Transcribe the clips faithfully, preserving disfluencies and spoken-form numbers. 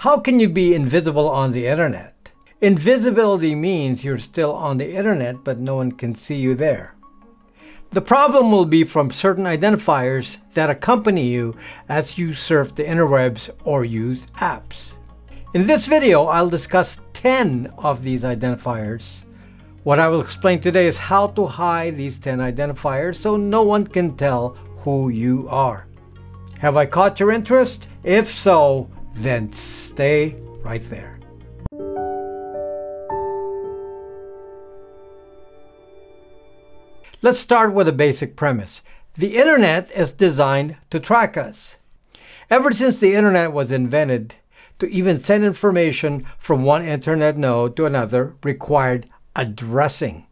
How can you be invisible on the internet? Invisibility means you're still on the internet, but no one can see you there. The problem will be from certain identifiers that accompany you as you surf the interwebs or use apps. In this video, I'll discuss ten of these identifiers. What I will explain today is how to hide these ten identifiers so no one can tell who you are. Have I caught your interest? If so, then stay right there. Let's start with a basic premise. The internet is designed to track us. Ever since the internet was invented, to even send information from one internet node to another required addressing.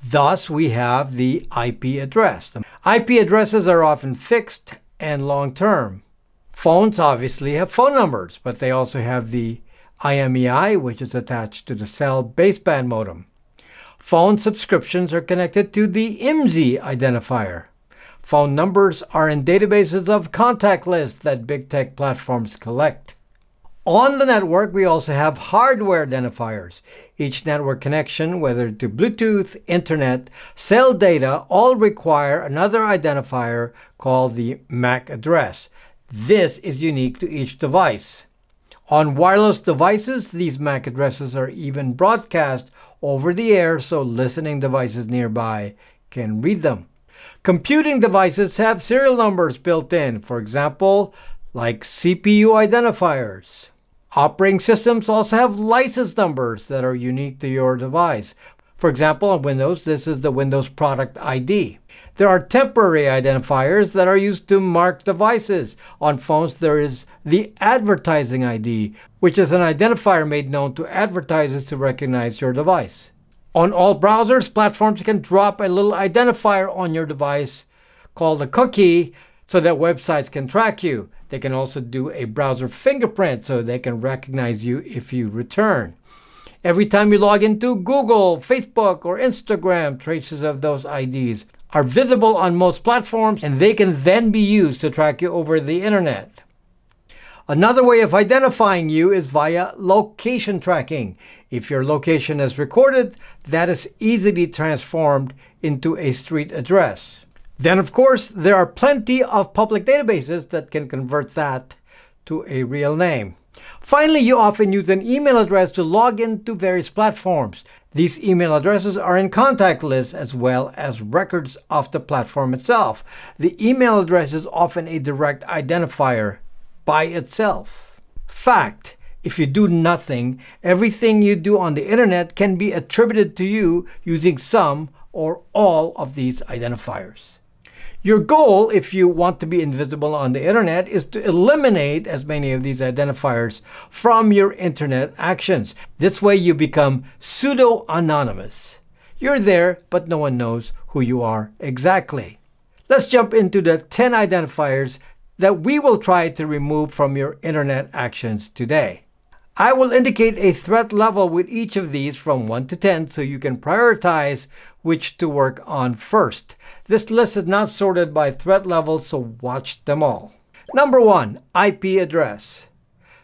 Thus, we have the I P address. I P addresses are often fixed and long-term. Phones obviously have phone numbers, but they also have the I M E I, which is attached to the cell baseband modem. Phone subscriptions are connected to the I M S I identifier. Phone numbers are in databases of contact lists that big tech platforms collect. On the network, we also have hardware identifiers. Each network connection, whether to Bluetooth, internet, cell data, all require another identifier called the M A C address. This is unique to each device. On wireless devices, these M A C addresses are even broadcast over the air so listening devices nearby can read them. Computing devices have serial numbers built in, for example, like C P U identifiers. Operating systems also have license numbers that are unique to your device. For example, on Windows, this is the Windows product I D. There are temporary identifiers that are used to mark devices. On phones, there is the advertising I D, which is an identifier made known to advertisers to recognize your device. On all browsers, platforms can drop a little identifier on your device called a cookie so that websites can track you. They can also do a browser fingerprint so they can recognize you if you return. Every time you log into Google, Facebook, or Instagram, traces of those I Ds are visible on most platforms, and they can then be used to track you over the internet. Another way of identifying you is via location tracking. If your location is recorded, that is easily transformed into a street address. Then, of course, there are plenty of public databases that can convert that to a real name. Finally, you often use an email address to log into various platforms. These email addresses are in contact lists as well as records of the platform itself. The email address is often a direct identifier by itself. Fact: if you do nothing, everything you do on the internet can be attributed to you using some or all of these identifiers. Your goal, if you want to be invisible on the internet, is to eliminate as many of these identifiers from your internet actions. This way you become pseudo-anonymous. You're there, but no one knows who you are exactly. Let's jump into the ten identifiers that we will try to remove from your internet actions today. I will indicate a threat level with each of these from one to ten so you can prioritize which to work on first. This list is not sorted by threat level, so watch them all. Number one, I P address.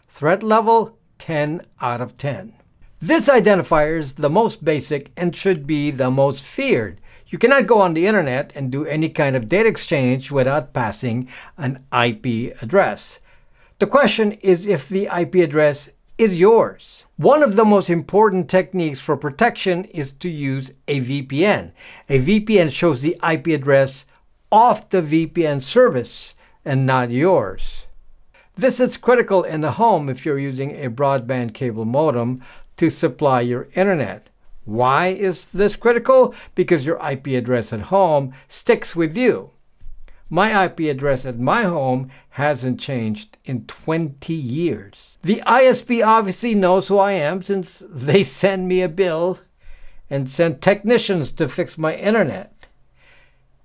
Threat level ten out of ten. This identifier is the most basic and should be the most feared. You cannot go on the internet and do any kind of data exchange without passing an I P address. The question is if the I P address is yours. One of the most important techniques for protection is to use a V P N. A V P N shows the I P address of the V P N service and not yours. This is critical in the home if you're using a broadband cable modem to supply your internet. Why is this critical? Because your I P address at home sticks with you. My I P address at my home hasn't changed in twenty years. The I S P obviously knows who I am since they send me a bill and send technicians to fix my internet.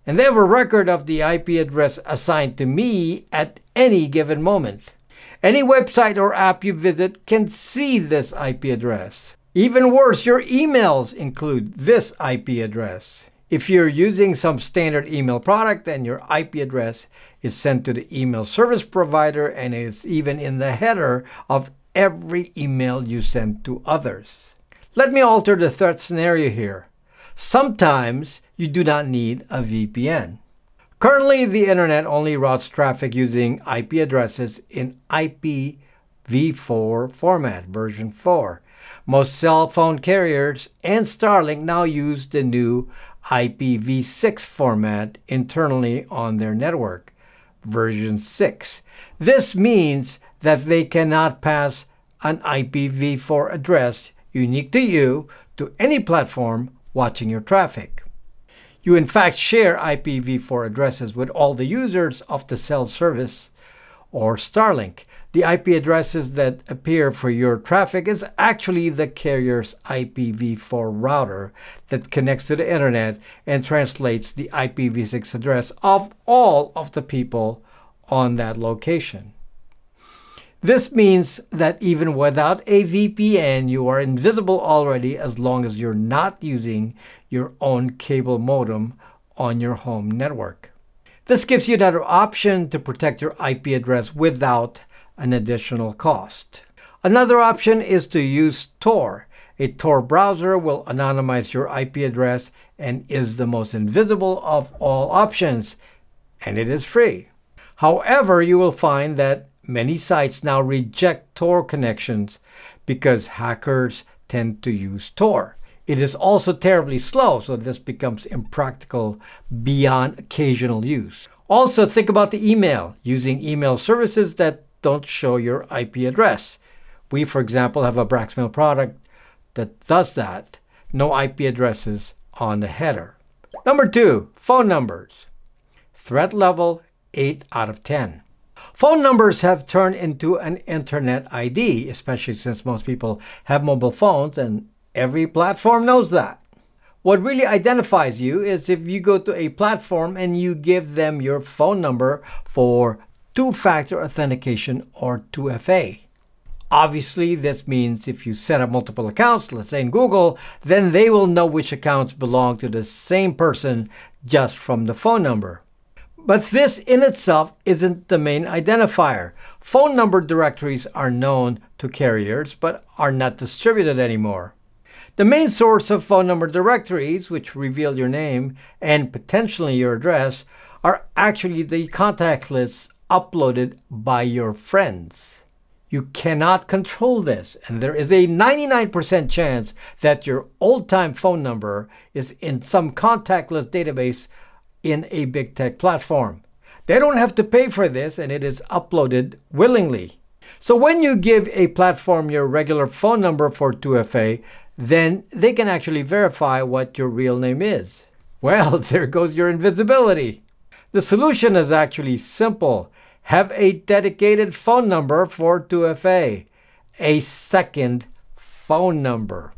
And they have a record of the I P address assigned to me at any given moment. Any website or app you visit can see this I P address. Even worse, your emails include this I P address. If you're using some standard email product, then your I P address is sent to the email service provider and is even in the header of every email you send to others. Let me alter the threat scenario here. Sometimes you do not need a V P N. Currently, the internet only routes traffic using I P addresses in I P v four format, version four. Most cell phone carriers and Starlink now use the new I P v six format internally on their network, version six. This means that they cannot pass an I P v four address unique to you to any platform watching your traffic. You in fact share I P v four addresses with all the users of the cell service or Starlink. The I P addresses that appear for your traffic is actually the carrier's I P v four router that connects to the internet and translates the I P v six address of all of the people on that location. This means that even without a V P N, you are invisible already as long as you're not using your own cable modem on your home network. This gives you another option to protect your I P address without an additional cost. Another option is to use Tor. A Tor browser will anonymize your I P address and is the most invisible of all options, and it is free. However, you will find that many sites now reject Tor connections because hackers tend to use Tor. It is also terribly slow, so this becomes impractical beyond occasional use. Also, think about the email, using email services that don't show your I P address. We, for example, have a BraxMail product that does that. No I P addresses on the header. Number two, phone numbers. Threat level eight out of ten. Phone numbers have turned into an internet I D, especially since most people have mobile phones and every platform knows that. What really identifies you is if you go to a platform and you give them your phone number for two-factor authentication or two F A. Obviously, this means if you set up multiple accounts, let's say in Google, then they will know which accounts belong to the same person just from the phone number. But this in itself isn't the main identifier. Phone number directories are known to carriers, but are not distributed anymore. The main source of phone number directories, which reveal your name and potentially your address, are actually the contact lists uploaded by your friends. You cannot control this, and there is a ninety-nine percent chance that your old-time phone number is in some contact list database in a big tech platform. They don't have to pay for this, and it is uploaded willingly. So when you give a platform your regular phone number for two F A, then they can actually verify what your real name is. Well, there goes your invisibility. The solution is actually simple. Have a dedicated phone number for two F A, a second phone number.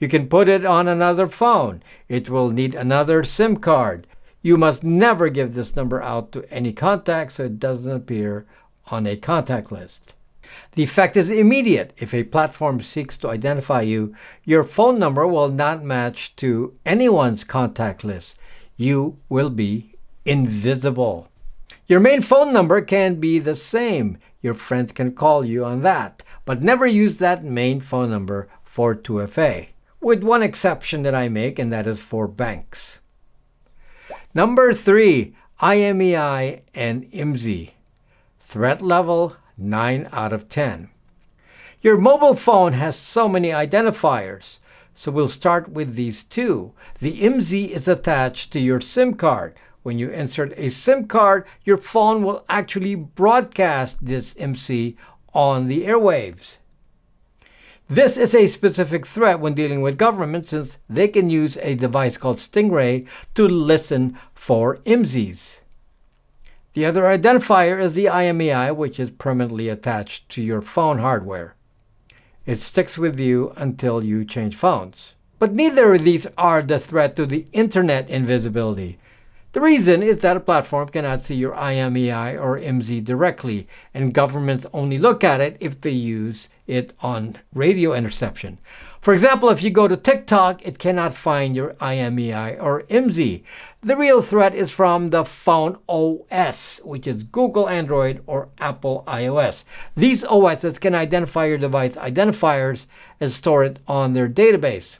You can put it on another phone. It will need another SIM card. You must never give this number out to any contact so it doesn't appear on a contact list. The effect is immediate. If a platform seeks to identify you, your phone number will not match to anyone's contact list. You will be invisible. Your main phone number can be the same. Your friend can call you on that, but never use that main phone number for two F A, with one exception that I make, and that is for banks. Number three, I M E I and I M S I. Threat level nine out of ten. Your mobile phone has so many identifiers, so we'll start with these two. The I M S I is attached to your SIM card. When you insert a SIM card, your phone will actually broadcast this I M S I on the airwaves. This is a specific threat when dealing with government, since they can use a device called Stingray to listen for I M S Is. The other identifier is the I M E I, which is permanently attached to your phone hardware. It sticks with you until you change phones. But neither of these are the threat to the internet invisibility. The reason is that a platform cannot see your I M E I or I M S I directly, and governments only look at it if they use it on radio interception. For example, if you go to TikTok, it cannot find your I M E I or I M S I. The real threat is from the phone O S, which is Google Android or Apple iOS. These O Ss can identify your device identifiers and store it on their database.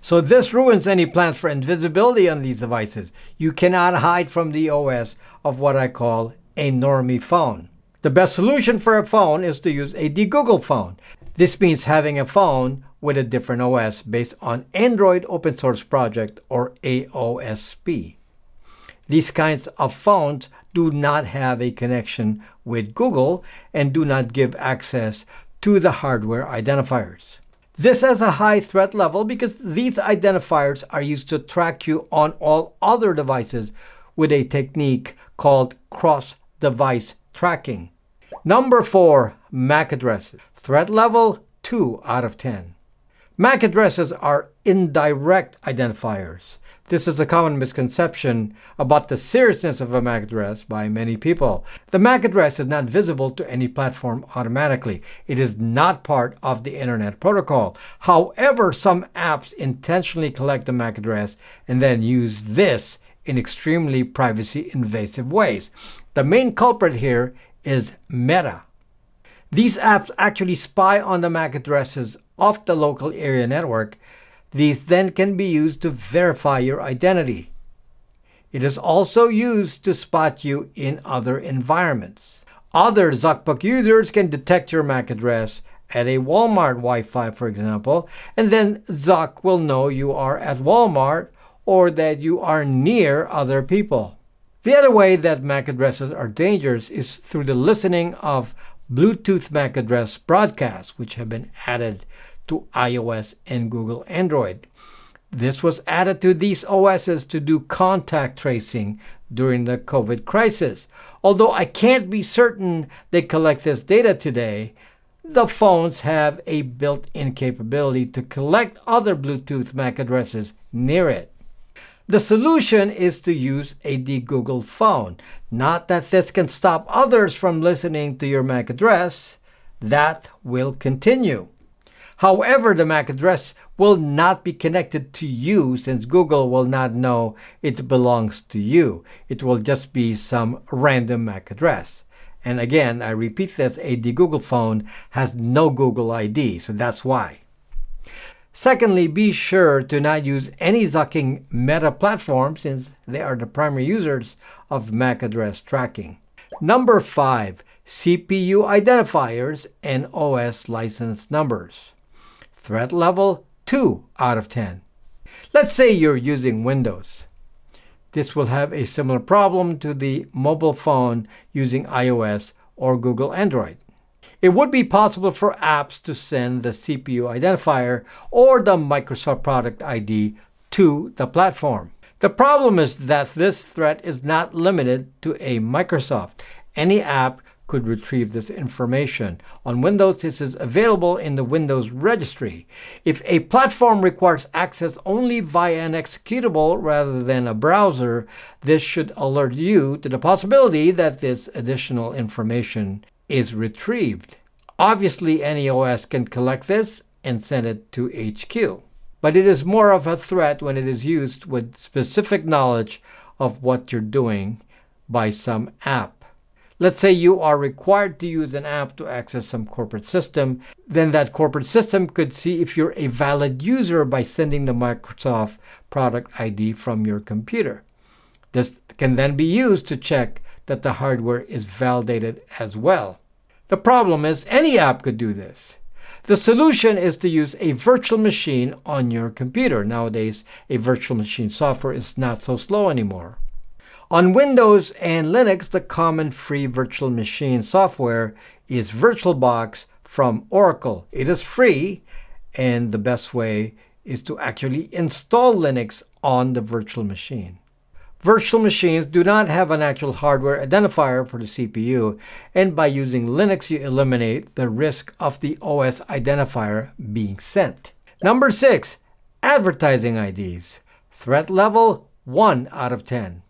So this ruins any plans for invisibility on these devices. You cannot hide from the O S of what I call a normie phone. The best solution for a phone is to use a de-Google phone. This means having a phone with a different O S based on Android Open Source Project or A O S P. These kinds of phones do not have a connection with Google and do not give access to the hardware identifiers. This has a high threat level because these identifiers are used to track you on all other devices with a technique called cross-device tracking. Number four, MAC addresses. Threat level two out of ten. MAC addresses are indirect identifiers. This is a common misconception about the seriousness of a MAC address by many people. The MAC address is not visible to any platform automatically. It is not part of the Internet Protocol. However, some apps intentionally collect the MAC address and then use this in extremely privacy-invasive ways. The main culprit here is Meta. These apps actually spy on the MAC addresses of the local area network. These then can be used to verify your identity. It is also used to spot you in other environments. Other ZuckBook users can detect your MAC address at a Walmart Wi-Fi, for example, and then Zuck will know you are at Walmart or that you are near other people. The other way that MAC addresses are dangerous is through the listening of Bluetooth MAC address broadcasts, which have been added to iOS and Google Android. This was added to these O Ss to do contact tracing during the COVID crisis. Although I can't be certain they collect this data today, the phones have a built-in capability to collect other Bluetooth MAC addresses near it. The solution is to use a de-Google phone. Not that this can stop others from listening to your MAC address. That will continue. However, the MAC address will not be connected to you since Google will not know it belongs to you. It will just be some random MAC address. And again, I repeat this, a de-Google phone has no Google I D, so that's why. Secondly, be sure to not use any Zucking Meta platform since they are the primary users of MAC address tracking. Number five, C P U identifiers and O S license numbers. Threat level two out of ten. Let's say you're using Windows. This will have a similar problem to the mobile phone using iOS or Google Android. It would be possible for apps to send the C P U identifier or the Microsoft product I D to the platform. The problem is that this threat is not limited to a Microsoft. Any app could retrieve this information. On Windows, this is available in the Windows registry. If a platform requires access only via an executable rather than a browser, this should alert you to the possibility that this additional information is retrieved. Obviously, any O S can collect this and send it to H Q, but it is more of a threat when it is used with specific knowledge of what you're doing by some app. Let's say you are required to use an app to access some corporate system, then that corporate system could see if you're a valid user by sending the Microsoft product I D from your computer. This can then be used to check that the hardware is validated as well. The problem is any app could do this. The solution is to use a virtual machine on your computer. Nowadays, a virtual machine software is not so slow anymore. On Windows and Linux, the common free virtual machine software is VirtualBox from Oracle. It is free, and the best way is to actually install Linux on the virtual machine. Virtual machines do not have an actual hardware identifier for the C P U, and by using Linux, you eliminate the risk of the O S identifier being sent. Number six, advertising I Ds. Threat level one out of ten.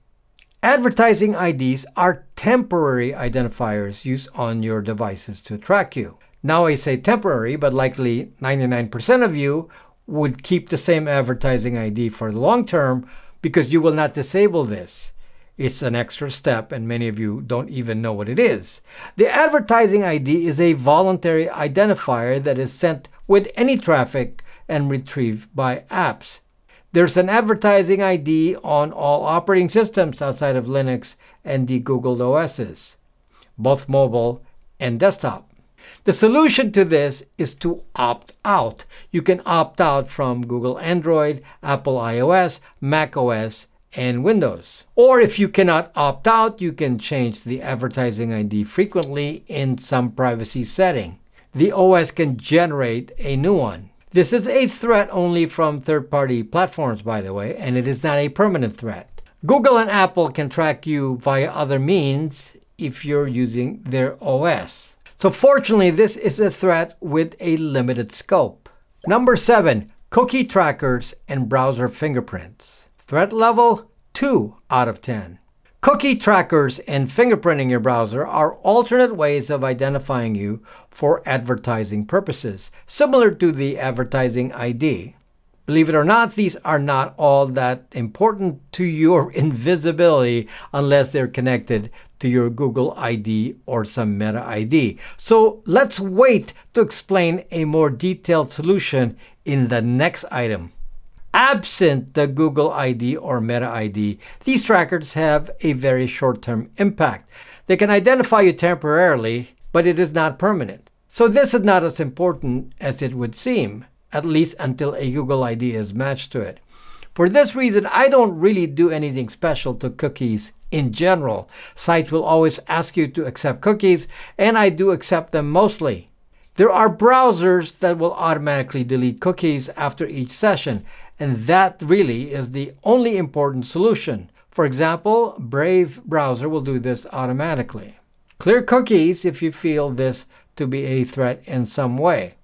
Advertising I Ds are temporary identifiers used on your devices to track you. Now I say temporary, but likely ninety-nine percent of you would keep the same advertising I D for the long term, because you will not disable this. It's an extra step, and many of you don't even know what it is. The advertising I D is a voluntary identifier that is sent with any traffic and retrieved by apps. There's an advertising I D on all operating systems outside of Linux and the Google O Ss, both mobile and desktop. The solution to this is to opt out. You can opt out from Google Android, Apple iOS, Mac O S, and Windows. Or if you cannot opt out, you can change the advertising I D frequently in some privacy setting. The O S can generate a new one. This is a threat only from third-party platforms, by the way, and it is not a permanent threat. Google and Apple can track you via other means if you're using their O S. So fortunately, this is a threat with a limited scope. Number seven, cookie trackers and browser fingerprints. Threat level two out of ten. Cookie trackers and fingerprinting your browser are alternate ways of identifying you for advertising purposes, similar to the advertising I D. Believe it or not, these are not all that important to your invisibility unless they're connected to your Google I D or some Meta I D. So let's wait to explain a more detailed solution in the next item. Absent the Google I D or Meta I D, these trackers have a very short-term impact. They can identify you temporarily, but it is not permanent. So this is not as important as it would seem, at least until a Google I D is matched to it. For this reason, I don't really do anything special to cookies in general. Sites will always ask you to accept cookies, and I do accept them mostly. There are browsers that will automatically delete cookies after each session, and that really is the only important solution. For example, Brave browser will do this automatically. Clear cookies if you feel this to be a threat in some way.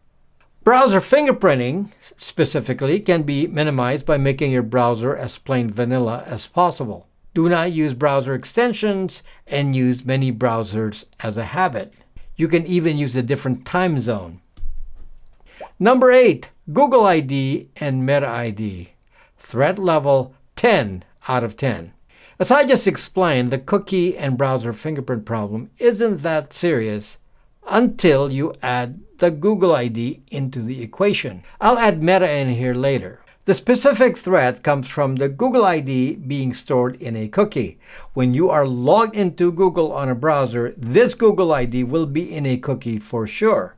Browser fingerprinting, specifically, can be minimized by making your browser as plain vanilla as possible. Do not use browser extensions and use many browsers as a habit. You can even use a different time zone. Number eight, Google I D and Meta I D. Threat level ten out of ten. As I just explained, the cookie and browser fingerprint problem isn't that serious until you add the Google I D into the equation. I'll add Meta in here later. The specific threat comes from the Google I D being stored in a cookie. When you are logged into Google on a browser, this Google I D will be in a cookie for sure.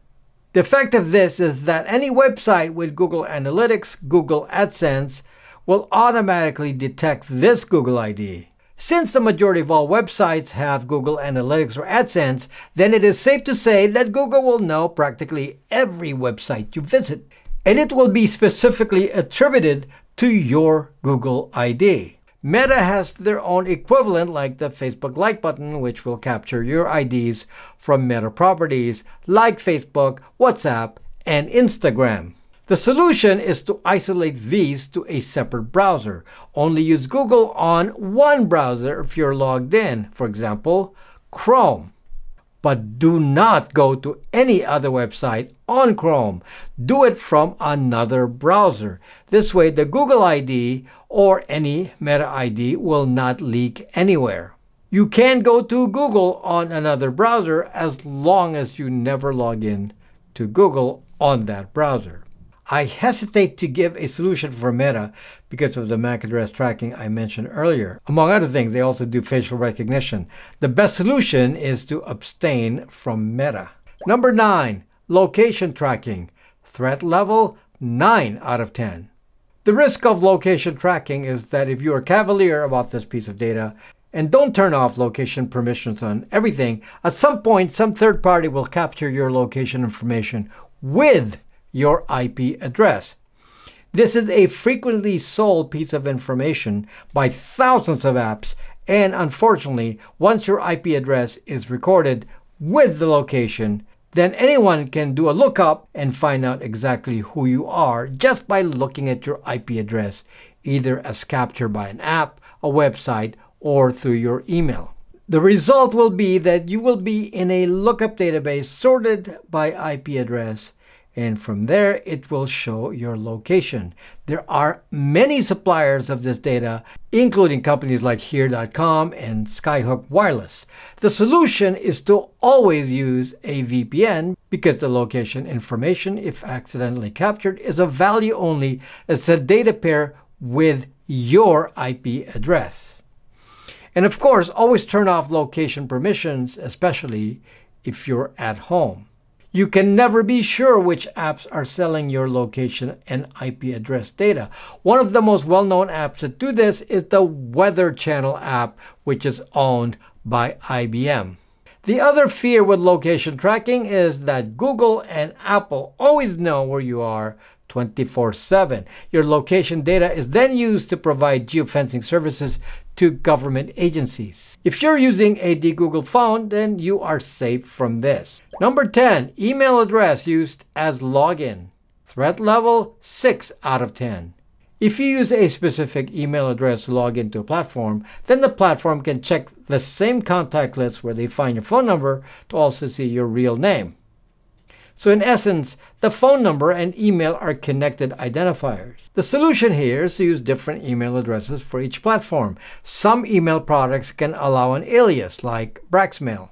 The effect of this is that any website with Google Analytics, Google AdSense will automatically detect this Google I D. Since the majority of all websites have Google Analytics or AdSense, then it is safe to say that Google will know practically every website you visit, and it will be specifically attributed to your Google I D. Meta has their own equivalent, like the Facebook like button, which will capture your I Ds from Meta properties like Facebook, WhatsApp, and Instagram. The solution is to isolate these to a separate browser. Only use Google on one browser if you're logged in, for example, Chrome. But do not go to any other website on Chrome. Do it from another browser. This way, the Google I D or any Meta I D will not leak anywhere. You can go to Google on another browser as long as you never log in to Google on that browser. I hesitate to give a solution for Meta because of the M A C address tracking I mentioned earlier. Among other things, they also do facial recognition. The best solution is to abstain from Meta. Number nine, location tracking. Threat level nine out of ten. The risk of location tracking is that if you are cavalier about this piece of data and don't turn off location permissions on everything, at some point, some third party will capture your location information with your I P address. This is a frequently sold piece of information by thousands of apps, and unfortunately, once your I P address is recorded with the location, then anyone can do a lookup and find out exactly who you are just by looking at your I P address, either as captured by an app, a website, or through your email. The result will be that you will be in a lookup database sorted by I P address, and from there it will show your location. There are many suppliers of this data, including companies like Here dot com and Skyhook Wireless. The solution is to always use a V P N because the location information, if accidentally captured, is of value only as a data pair with your I P address. And of course, always turn off location permissions, especially if you're at home. You can never be sure which apps are selling your location and I P address data. One of the most well-known apps that do this is the Weather Channel app, which is owned by I B M. The other fear with location tracking is that Google and Apple always know where you are twenty-four seven. Your location data is then used to provide geofencing services to government agencies. If you're using a de-Google phone, then you are safe from this. Number ten, email address used as login. Threat level, six out of ten. If you use a specific email address to log into a platform, then the platform can check the same contact list where they find your phone number to also see your real name. So in essence, the phone number and email are connected identifiers. The solution here is to use different email addresses for each platform. Some email products can allow an alias, like BraxMail.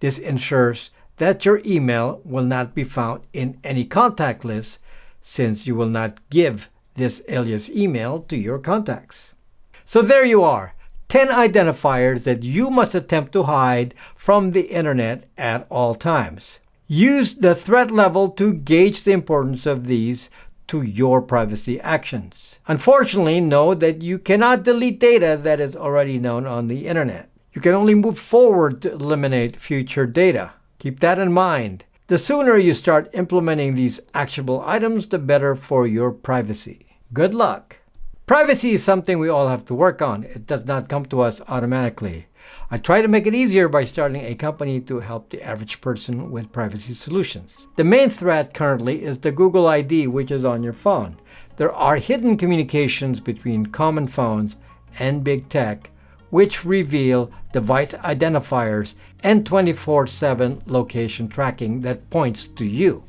This ensures that your email will not be found in any contact list, since you will not give this alias email to your contacts. So there you are, ten identifiers that you must attempt to hide from the internet at all times. Use the threat level to gauge the importance of these to your privacy actions. Unfortunately, know that you cannot delete data that is already known on the internet. You can only move forward to eliminate future data. Keep that in mind. The sooner you start implementing these actionable items, the better for your privacy. Good luck. Privacy is something we all have to work on. It does not come to us automatically. I try to make it easier by starting a company to help the average person with privacy solutions. The main threat currently is the Google I D, which is on your phone. There are hidden communications between common phones and big tech, which reveal device identifiers and twenty-four seven location tracking that points to you.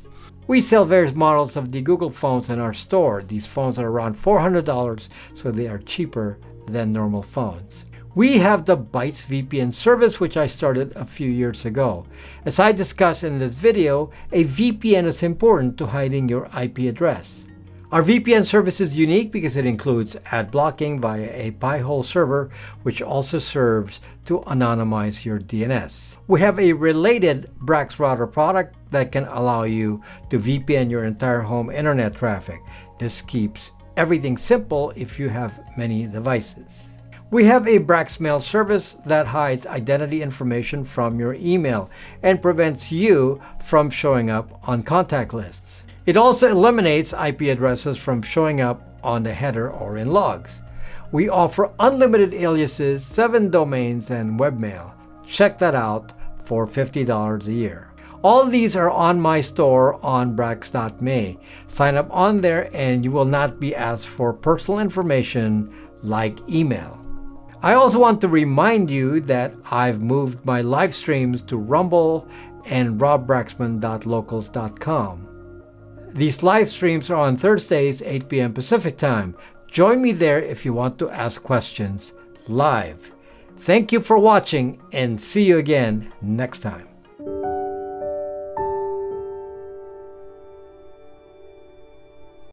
We sell various models of the Google phones in our store. These phones are around four hundred dollars, so they are cheaper than normal phones. We have the BytzVPN service, which I started a few years ago. As I discussed in this video, a V P N is important to hiding your I P address. Our V P N service is unique because it includes ad blocking via a Pi-hole server, which also serves to anonymize your D N S. We have a related Brax router product that can allow you to V P N your entire home internet traffic. This keeps everything simple if you have many devices. We have a BraxMail service that hides identity information from your email and prevents you from showing up on contact lists. It also eliminates I P addresses from showing up on the header or in logs. We offer unlimited aliases, seven domains, and webmail. Check that out for fifty dollars a year. All these are on my store on Brax dot me. Sign up on there and you will not be asked for personal information like email. I also want to remind you that I've moved my live streams to Rumble and rob braxman dot locals dot com. These live streams are on Thursdays, eight p m Pacific time. Join me there if you want to ask questions live. Thank you for watching and see you again next time.